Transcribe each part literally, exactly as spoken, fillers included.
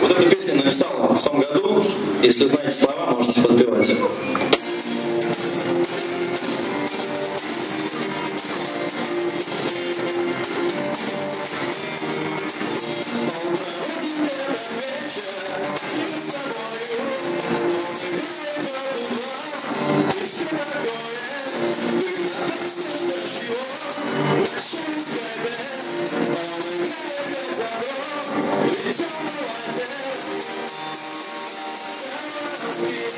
Вот эту песню написал в том году, если знаете слова, можете подпевать. Yeah.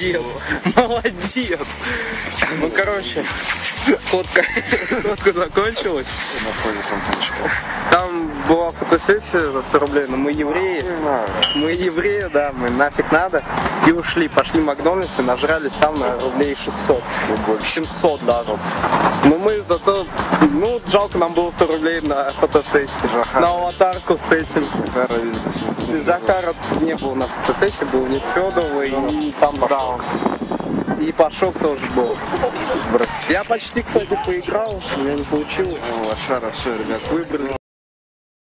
Молодец, молодец. Ну, короче, фотка, фотка закончилась. Там была фотосессия за сто рублей, но мы евреи. Мы евреи, да, мы нафиг надо. И ушли, пошли в Макдональдс и нажрались там на рублей шестьсот. семьсот даже. Но мы зато, ну, жалко, нам было сто рублей на фотосессию. На аватарку с этим. Джахара не был на фотосессии, был не Федовый и там Браун. И Пашок тоже был. Я почти, кстати, поиграл, у меня не получилось. Лошара, все, ребят, выбрали.